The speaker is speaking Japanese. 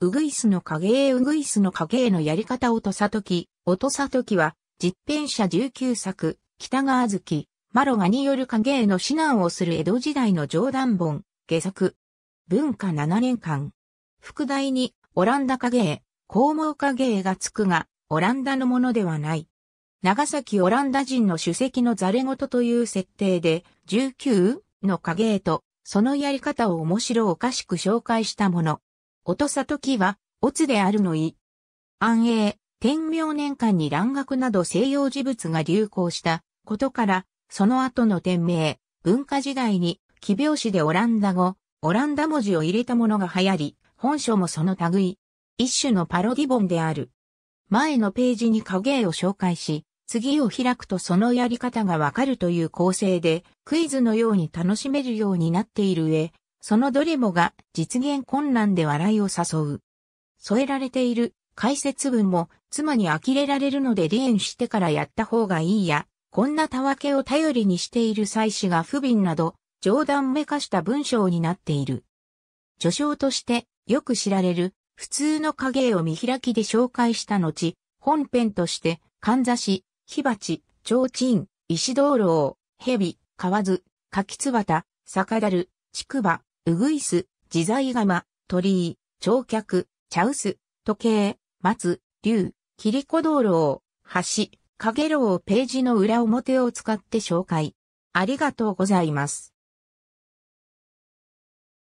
うぐいすの影絵うぐいすの影絵のやり方音里喜。音里喜は、実編者19作、北川月、麻呂画による影絵の指南をする江戸時代の冗談本、下作。文化7年間。副題に、オランダ影絵、黄毛影絵がつくが、オランダのものではない。長崎オランダ人の主席のざれ言という設定で、19の影絵と、そのやり方を面白おかしく紹介したもの。音里喜は、おつであるの意。安永、天明年間に蘭学など西洋事物が流行したことから、その後の天明、文化時代に、奇拍子でオランダ語、オランダ文字を入れたものが流行り、本書もその類。一種のパロディ本である。前のページに影絵を紹介し、次を開くとそのやり方がわかるという構成で、クイズのように楽しめるようになっている上、そのどれもが実現困難で笑いを誘う。添えられている解説文も妻に呆れられるので離縁してからやった方がいいや、こんなたわけを頼りにしている妻子が不憫など、冗談めかした文章になっている。序章としてよく知られる普通の影絵を見開きで紹介した後、本編として、かんざし、火鉢、提灯、石灯籠、蛇、蛙、柿つばた、酒樽、竹馬、うぐいす、自在釜、鳥居、鳥脚、茶臼、時計、松、竜、切子灯籠、橋、かげろうをページの裏表を使って紹介。ありがとうございます。